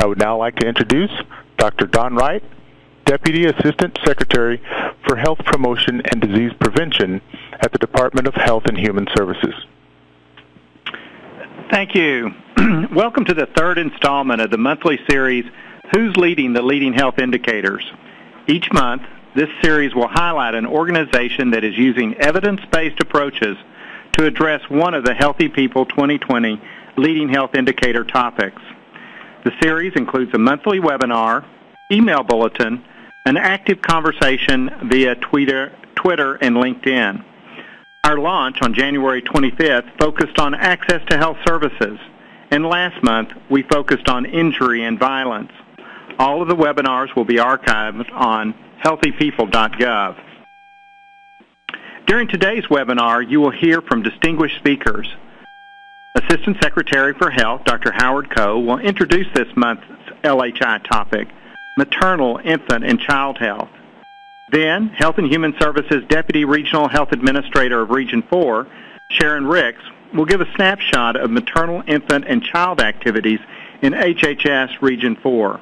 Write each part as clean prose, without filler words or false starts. I would now like to introduce Dr. Don Wright, Deputy Assistant Secretary for Health Promotion and Disease Prevention at the Department of Health and Human Services. Thank you. Welcome to the third installment of the monthly series, Who's Leading the Leading Health Indicators? Each month, this series will highlight an organization that is using evidence-based approaches to address one of the Healthy People 2020 leading health indicator topics. The series includes a monthly webinar, email bulletin, an active conversation via Twitter and LinkedIn. Our launch on January 25th focused on access to health services, and last month we focused on injury and violence. All of the webinars will be archived on HealthyPeople.gov. During today's webinar, you will hear from distinguished speakers. Assistant Secretary for Health, Dr. Howard Koh, will introduce this month's LHI topic, maternal, infant, and child health. Then, Health and Human Services Deputy Regional Health Administrator of Region 4, Sharon Ricks, will give a snapshot of maternal, infant, and child activities in HHS Region 4.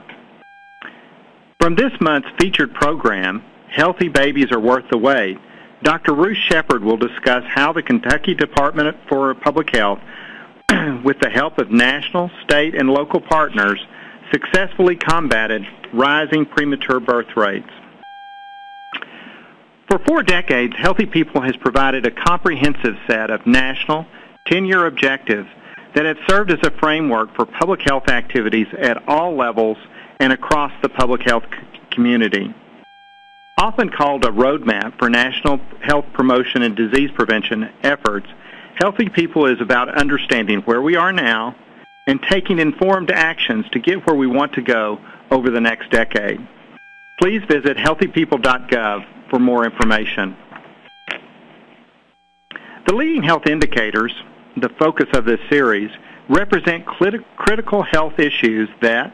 From this month's featured program, Healthy Babies Are Worth the Wait, Dr. Ruth Shepherd will discuss how the Kentucky Department for Public Health, with the help of national, state, and local partners, successfully combated rising premature birth rates. For 4 decades, Healthy People has provided a comprehensive set of national, 10-year objectives that have served as a framework for public health activities at all levels and across the public health community. Often called a roadmap for national health promotion and disease prevention efforts, Healthy People is about understanding where we are now and taking informed actions to get where we want to go over the next decade. Please visit healthypeople.gov for more information. The leading health indicators, the focus of this series, represent critical health issues that,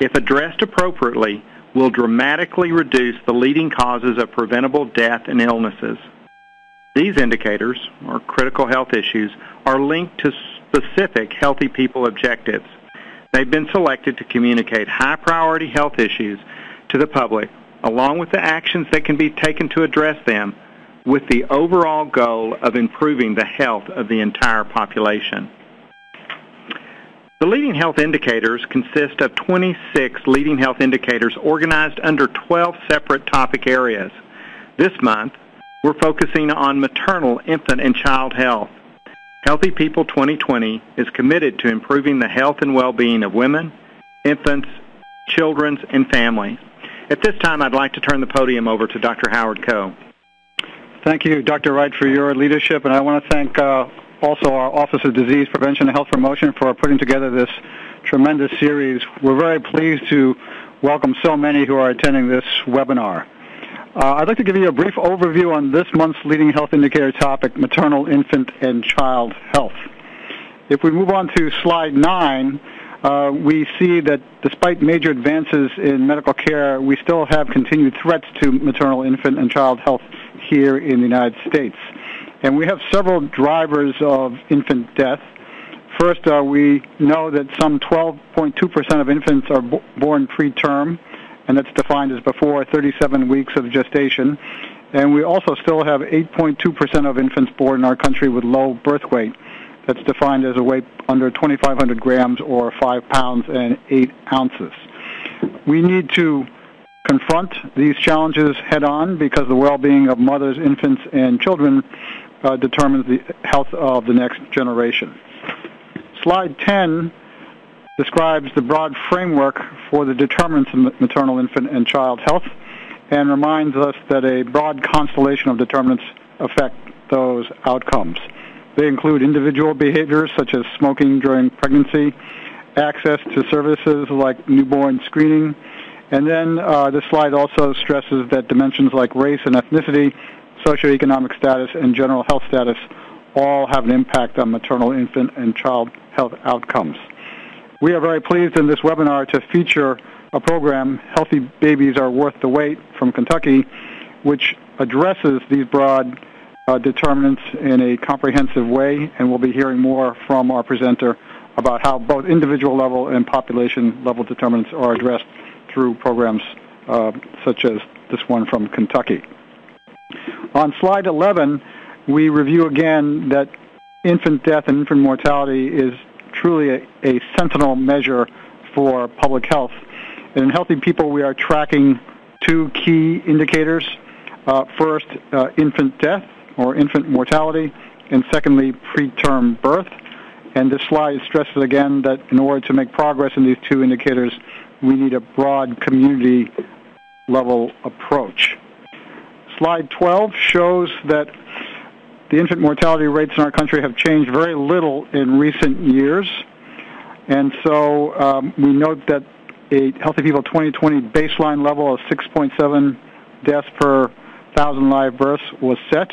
if addressed appropriately, will dramatically reduce the leading causes of preventable death and illnesses. These indicators, or critical health issues, are linked to specific Healthy People objectives. They've been selected to communicate high-priority health issues to the public, along with the actions that can be taken to address them, with the overall goal of improving the health of the entire population. The leading health indicators consist of 26 leading health indicators organized under 12 separate topic areas. This month, we're focusing on maternal, infant, and child health. Healthy People 2020 is committed to improving the health and well-being of women, infants, children, and families. At this time, I'd like to turn the podium over to Dr. Howard Koh. Thank you, Dr. Wright, for your leadership, and I want to thank also our Office of Disease Prevention and Health Promotion for putting together this tremendous series. We're very pleased to welcome so many who are attending this webinar. I'd like to give you a brief overview on this month's leading health indicator topic, maternal, infant, and child health. If we move on to slide 9, we see that despite major advances in medical care, we still have continued threats to maternal, infant, and child health here in the United States. And we have several drivers of infant death. First, we know that some 12.2% of infants are born preterm, and that's defined as before 37 weeks of gestation. And we also still have 8.2% of infants born in our country with low birth weight. That's defined as a weight under 2,500 grams or 5 pounds and 8 ounces. We need to confront these challenges head-on because the well-being of mothers, infants, and children determines the health of the next generation. Slide 10 describes the broad framework for the determinants of maternal, infant, and child health and reminds us that a broad constellation of determinants affect those outcomes. They include individual behaviors such as smoking during pregnancy, access to services like newborn screening, and then this slide also stresses that dimensions like race and ethnicity, socioeconomic status, and general health status all have an impact on maternal, infant, and child health outcomes. We are very pleased in this webinar to feature a program, Healthy Babies Are Worth the Wait, from Kentucky, which addresses these broad determinants in a comprehensive way, and we'll be hearing more from our presenter about how both individual level and population level determinants are addressed through programs such as this one from Kentucky. On slide 11, we review again that infant death and infant mortality is truly a sentinel measure for public health. And in Healthy People, we are tracking two key indicators. First, infant death or infant mortality, and secondly, preterm birth. And this slide stresses again that in order to make progress in these two indicators, we need a broad community-level approach. Slide 12 shows that the infant mortality rates in our country have changed very little in recent years. And so we note that a Healthy People 2020 baseline level of 6.7 deaths per 1,000 live births was set,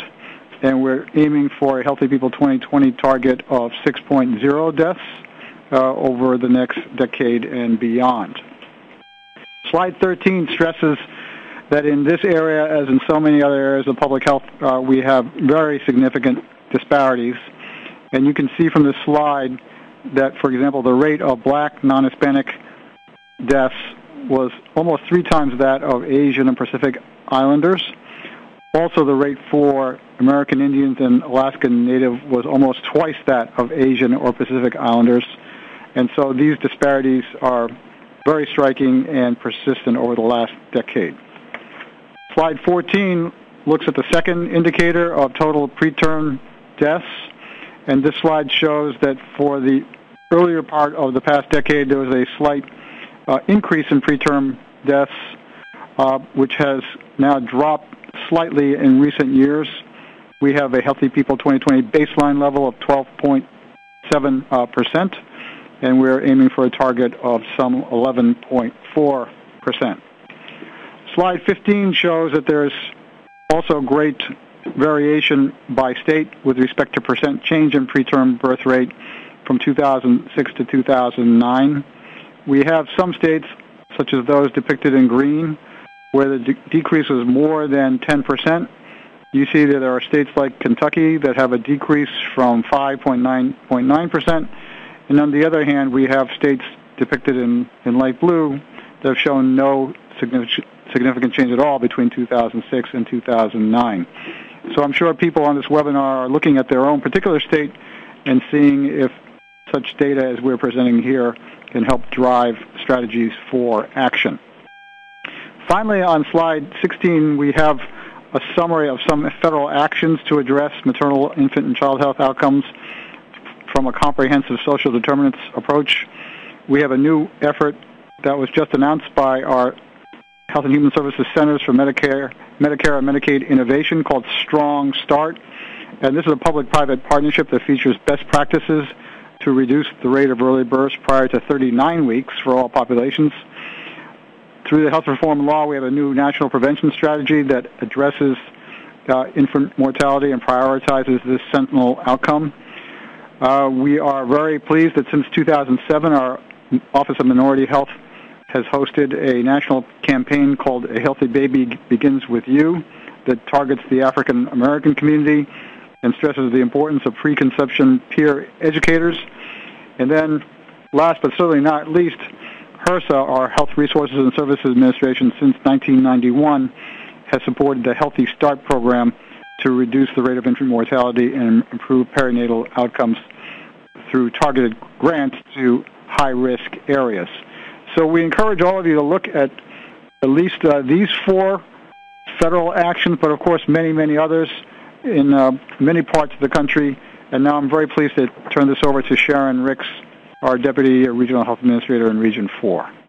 and we're aiming for a Healthy People 2020 target of 6.0 deaths over the next decade and beyond. Slide 13 stresses that in this area, as in so many other areas of public health, we have very significant disparities. And you can see from this slide that, for example, the rate of black non-Hispanic deaths was almost 3 times that of Asian and Pacific Islanders. Also, the rate for American Indians and Alaskan Native was almost twice that of Asian or Pacific Islanders. And so these disparities are very striking and persistent over the last decade. Slide 14 looks at the second indicator of total preterm deaths. And this slide shows that for the earlier part of the past decade, there was a slight increase in preterm deaths, which has now dropped slightly in recent years. We have a Healthy People 2020 baseline level of 12.7%, and we're aiming for a target of some 11.4%. Slide 15 shows that there is also great variation by state with respect to percent change in preterm birth rate from 2006 to 2009. We have some states, such as those depicted in green, where the decrease was more than 10%. You see that there are states like Kentucky that have a decrease from 5.9% and on the other hand, we have states depicted in light blue that have shown no significant change at all between 2006 and 2009. So I'm sure people on this webinar are looking at their own particular state and seeing if such data as we're presenting here can help drive strategies for action. Finally, on slide 16, we have a summary of some federal actions to address maternal, infant, and child health outcomes from a comprehensive social determinants approach. We have a new effort that was just announced by our Health and Human Services Centers for Medicare and Medicaid Innovation called Strong Start. And this is a public-private partnership that features best practices to reduce the rate of early births prior to 39 weeks for all populations. Through the health reform law, we have a new national prevention strategy that addresses infant mortality and prioritizes this sentinel outcome. We are very pleased that since 2007, our Office of Minority Health has hosted a national campaign called A Healthy Baby Begins With You that targets the African American community and stresses the importance of preconception peer educators. And then, last but certainly not least, HRSA, our Health Resources and Services Administration, since 1991, has supported the Healthy Start program to reduce the rate of infant mortality and improve perinatal outcomes through targeted grants to high-risk areas. So we encourage all of you to look at least these 4 federal actions, but of course many, many others in many parts of the country. And now I'm very pleased to turn this over to Sharon Ricks, our Deputy Regional Health Administrator in Region 4.